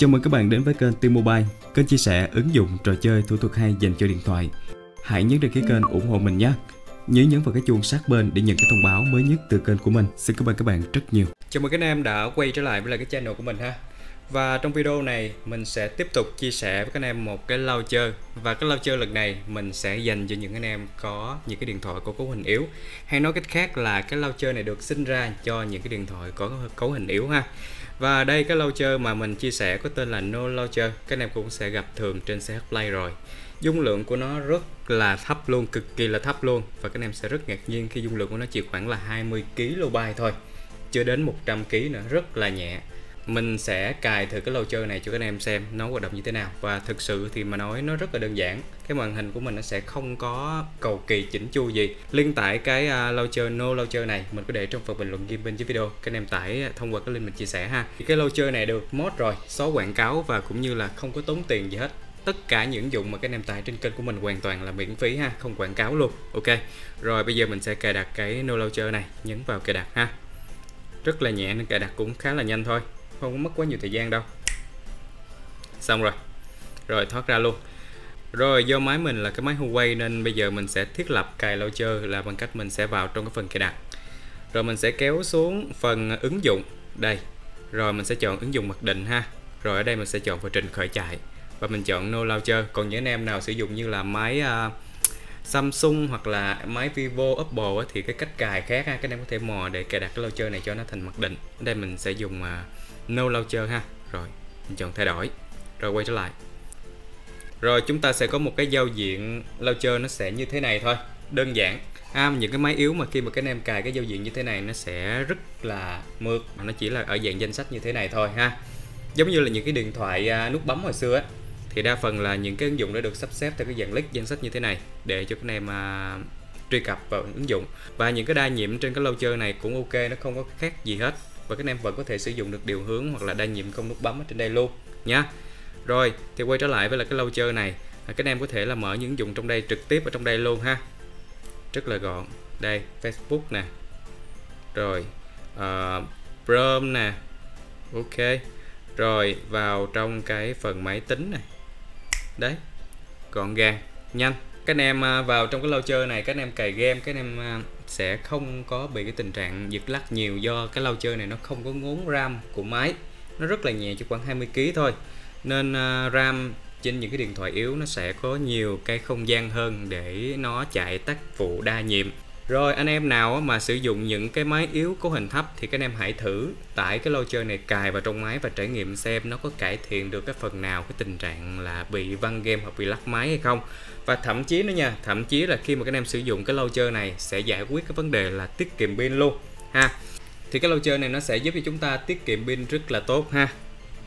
Chào mừng các bạn đến với kênh TienMobile, kênh chia sẻ ứng dụng, trò chơi, thủ thuật hay dành cho điện thoại. Hãy nhấn đăng ký kênh ủng hộ mình nhé. Nhấn vào cái chuông sát bên để nhận các thông báo mới nhất từ kênh của mình. Xin cảm ơn các bạn rất nhiều. Chào mừng các em đã quay trở lại với cái channel của mình ha. Và trong video này mình sẽ tiếp tục chia sẻ với các em một cái launcher. Và cái launcher lần này mình sẽ dành cho những anh em có những cái điện thoại có cấu hình yếu. Hay nói cách khác là cái launcher này được sinh ra cho những cái điện thoại có cấu hình yếu ha. Và đây cái launcher mà mình chia sẻ có tên là No Launcher. Các em cũng sẽ gặp thường trên CH Play rồi. Dung lượng của nó rất là thấp luôn, cực kỳ là thấp luôn. Và các em sẽ rất ngạc nhiên khi dung lượng của nó chỉ khoảng là 20 KB thôi. Chưa đến 100 KB nữa, rất là nhẹ. Mình sẽ cài thử cái launcher này cho các em xem nó hoạt động như thế nào. Và thực sự thì mà nói nó rất là đơn giản. Cái màn hình của mình nó sẽ không có cầu kỳ chỉnh chu gì. Link tải cái launcher No Launcher này mình có để trong phần bình luận game bên dưới video. Các em tải thông qua cái link mình chia sẻ ha. Cái launcher này được mod rồi, xóa quảng cáo và cũng như là không có tốn tiền gì hết. Tất cả những ứng dụng mà các em tải trên kênh của mình hoàn toàn là miễn phí ha, không quảng cáo luôn. Ok, rồi bây giờ mình sẽ cài đặt cái No Launcher này, nhấn vào cài đặt ha. Rất là nhẹ nên cài đặt cũng khá là nhanh thôi, không có mất quá nhiều thời gian đâu. Xong rồi, rồi thoát ra luôn. Rồi do máy mình là cái máy Huawei nên bây giờ mình sẽ thiết lập cài launcher là bằng cách mình sẽ vào trong cái phần cài đặt. Rồi mình sẽ kéo xuống phần ứng dụng đây. Rồi mình sẽ chọn ứng dụng mặc định ha. Rồi ở đây mình sẽ chọn vào trình khởi chạy và mình chọn No Launcher. Còn những anh em nào sử dụng như là máy Samsung hoặc là máy Vivo, Oppo thì cái cách cài khác ha, các em có thể mò để cài đặt cái launcher này cho nó thành mặc định. Ở đây mình sẽ dùng No Launcher ha. Rồi mình chọn thay đổi rồi quay trở lại. Rồi chúng ta sẽ có một cái giao diện launcher nó sẽ như thế này thôi, đơn giản. Những cái máy yếu mà khi mà các em cài cái giao diện như thế này nó sẽ rất là mượt, mà nó chỉ là ở dạng danh sách như thế này thôi ha. Giống như là những cái điện thoại nút bấm hồi xưa á, thì đa phần là những cái ứng dụng đã được sắp xếp theo cái dạng list danh sách như thế này để cho các em truy cập vào ứng dụng. Và những cái đa nhiệm trên cái launcher này cũng ok, nó không có khác gì hết. Và các em vẫn có thể sử dụng được điều hướng hoặc là đa nhiệm không nút bấm ở trên đây luôn nhá. Rồi thì quay trở lại với là cái launcher này, các em có thể là mở những ứng dụng trong đây trực tiếp ở trong đây luôn ha, rất là gọn. Đây Facebook nè, rồi Chrome nè, ok. Rồi vào trong cái phần máy tính này, đấy, gọn gàng, nhanh. Các anh em vào trong cái launcher này, các anh em cài game, các anh em sẽ không có bị cái tình trạng giật lắc nhiều do cái launcher này nó không có ngốn RAM của máy. Nó rất là nhẹ, chỉ khoảng 20 KB thôi. Nên RAM trên những cái điện thoại yếu nó sẽ có nhiều cái không gian hơn để nó chạy tác vụ đa nhiệm. Rồi anh em nào mà sử dụng những cái máy yếu cấu hình thấp thì các em hãy thử tải cái launcher này cài vào trong máy và trải nghiệm xem nó có cải thiện được cái phần nào cái tình trạng là bị văng game hoặc bị lắc máy hay không. Và thậm chí nữa nha, thậm chí là khi mà các em sử dụng cái launcher này sẽ giải quyết cái vấn đề là tiết kiệm pin luôn ha. Thì cái launcher này nó sẽ giúp cho chúng ta tiết kiệm pin rất là tốt ha.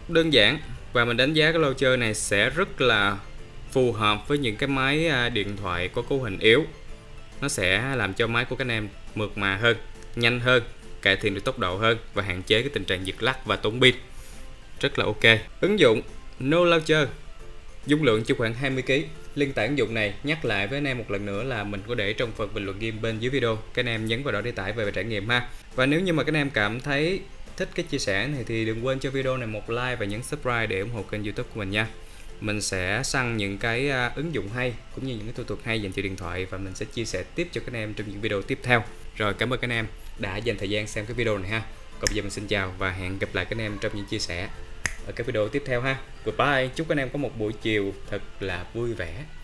Đơn giản, và mình đánh giá cái launcher này sẽ rất là phù hợp với những cái máy điện thoại có cấu hình yếu. Nó sẽ làm cho máy của các anh em mượt mà hơn, nhanh hơn, cải thiện được tốc độ hơn và hạn chế cái tình trạng giật lắc và tốn pin. Rất là ok. Ứng dụng No Launcher, dung lượng chỉ khoảng 20 KB. Link tải ứng dụng này nhắc lại với anh em một lần nữa là mình có để trong phần bình luận game bên dưới video. Các anh em nhấn vào đó để tải về và trải nghiệm ha. Và nếu như mà các anh em cảm thấy thích cái chia sẻ này thì đừng quên cho video này một like và nhấn subscribe để ủng hộ kênh YouTube của mình nha. Mình sẽ săn những cái ứng dụng hay cũng như những cái thủ thuật hay dành cho điện thoại và mình sẽ chia sẻ tiếp cho các em trong những video tiếp theo. Rồi cảm ơn các em đã dành thời gian xem cái video này ha. Còn bây giờ mình xin chào và hẹn gặp lại các em trong những chia sẻ ở các video tiếp theo ha. Goodbye, chúc các em có một buổi chiều thật là vui vẻ.